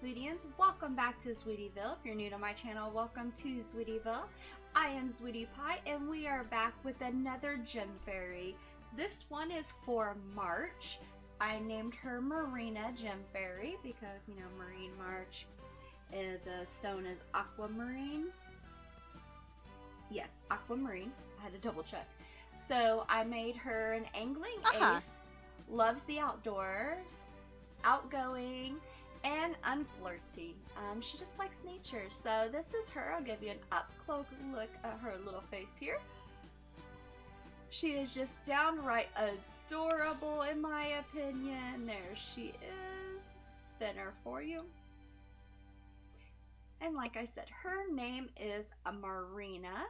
Sweetians, welcome back to Sweetieville. If you're new to my channel, welcome to Sweetieville. I am Sweetie Pie and we are back with another Gem Fairy. This one is for March. I named her Marina Gem Fairy because, you know, Marine March, the stone is aquamarine. Yes, aquamarine. I had to double check. So I made her an angling ace, loves the outdoors, outgoing, and unflirty. She just likes nature. So this is her. I'll give you an up-close look at her little face here. She is just downright adorable in my opinion. There she is. Spin her for you. And like I said, her name is Marina.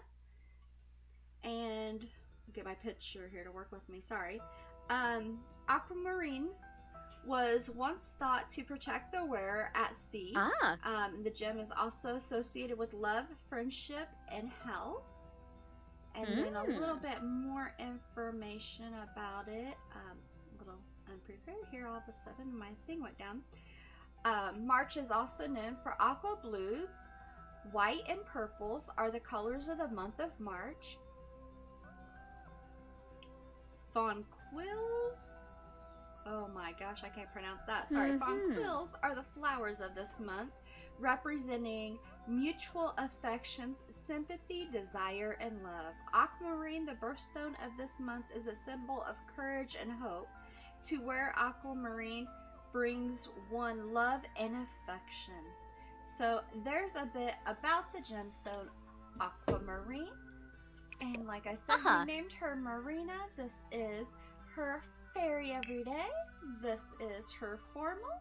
And I'll get my picture here to work with me. Sorry. Aquamarine was once thought to protect the wearer at sea. The gem is also associated with love, friendship, and health. And then a little bit more information about it. Little unprepared here. All of a sudden, my thing went down. March is also known for aqua blues. White and purples are the colors of the month of March. Fawn quills. Oh my gosh, I can't pronounce that. Sorry. Fawn quills are the flowers of this month, representing mutual affections, sympathy, desire, and love. Aquamarine, the birthstone of this month, is a symbol of courage and hope. To wear aquamarine brings one love and affection. So there's a bit about the gemstone aquamarine. And like I said, we named her Marina. This is her fairy every day. This is her formal.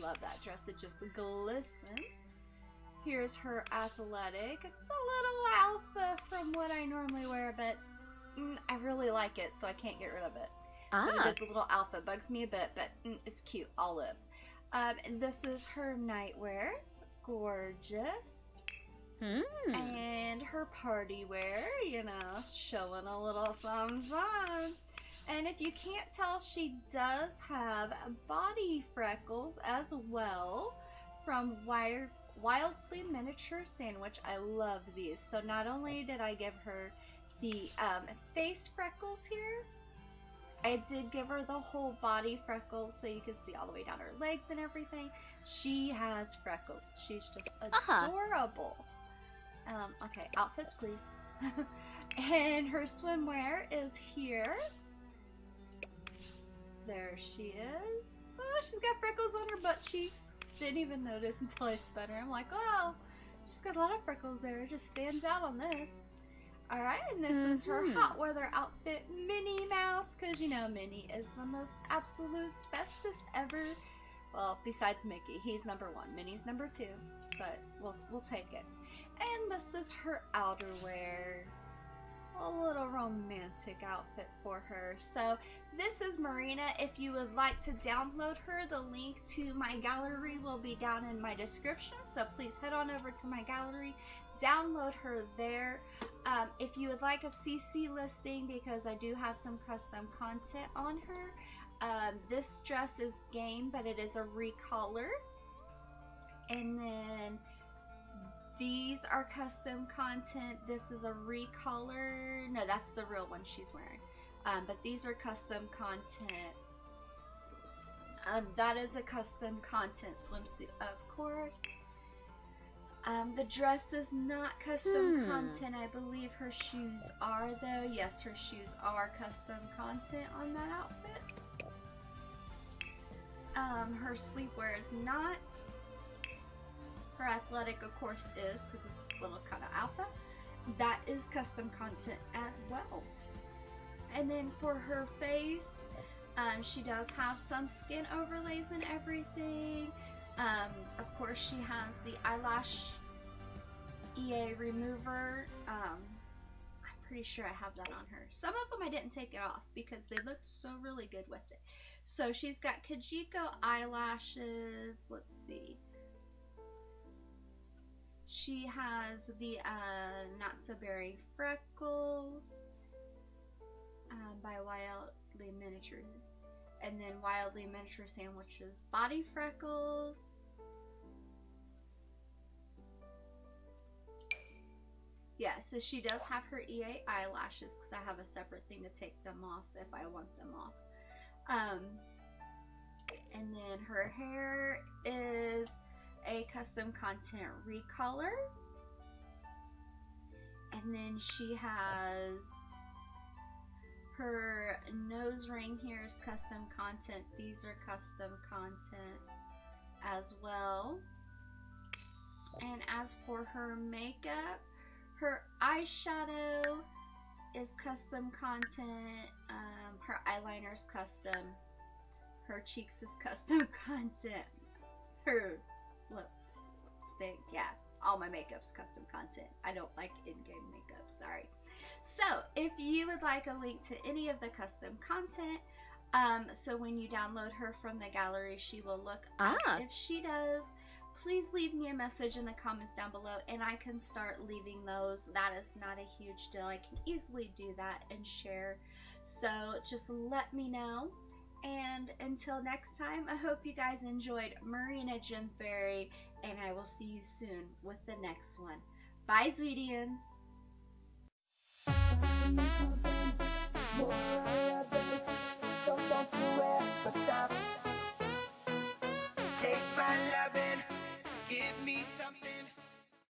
Love that dress. It just glistens. Here's her athletic. It's a little alpha from what I normally wear, but I really like it, so I can't get rid of it. But it is a little alpha. Bugs me a bit, but it's cute. Olive. This is her nightwear. Gorgeous. And her party wear, you know, showing a little something. And if you can't tell, she does have body freckles as well from Wildly Miniature Sandwich. I love these. So not only did I give her the face freckles here, I did give her the whole body freckles so you can see all the way down her legs and everything. She has freckles. She's just adorable. Okay, outfits please. And her swimwear is here. There she is. Oh, she's got freckles on her butt cheeks. Didn't even notice until I spun her. I'm like, wow, she's got a lot of freckles there. It just stands out on this. Alright, and this is her hot weather outfit, Minnie Mouse, because you know Minnie is the most absolute bestest ever. Well, besides Mickey, he's #1. Minnie's #2, but we'll take it. And this is her outerwear. A little romantic outfit for her. So this is Marina. If you would like to download her, the link to my gallery will be down in my description. So please head on over to my gallery, download her there. If you would like a CC listing, because I do have some custom content on her. This dress is game, but it is a recolor. And then these are custom content. This is a recolor. No, that's the real one she's wearing. But these are custom content. That is a custom content swimsuit, of course. The dress is not custom content. I believe her shoes are, though. Yes, her shoes are custom content on that outfit. Her sleepwear is not. Her athletic, of course, is, because it's a little kind of alpha. That is custom content as well. And then for her face, she does have some skin overlays and everything. Of course, she has the eyelash EA remover. I'm pretty sure I have that on her. Some of them I didn't take it off because they looked so really good with it. So she's got Kajiko eyelashes. Let's see. She has the Not So Berry freckles by Wildly Miniature. and then Wildly Miniature Sandwich's body freckles. Yeah, so she does have her EA eyelashes because I have a separate thing to take them off if I want them off. And then her hair is a custom content recolor. And then she has her nose ring here is custom content. These are custom content as well. And as for her makeup, her eyeshadow is custom content. Her eyeliner is custom. Her cheeks is custom content. Her lipstick, yeah. All my makeup's custom content. I don't like in-game makeup, sorry. So if you would like a link to any of the custom content, so when you download her from the gallery, she will look up. If she does, please leave me a message in the comments down below and I can start leaving those. That is not a huge deal. I can easily do that and share. So just let me know. And until next time, I hope you guys enjoyed Marina Gem Fairy, and I will see you soon with the next one. Bye, Sweetians!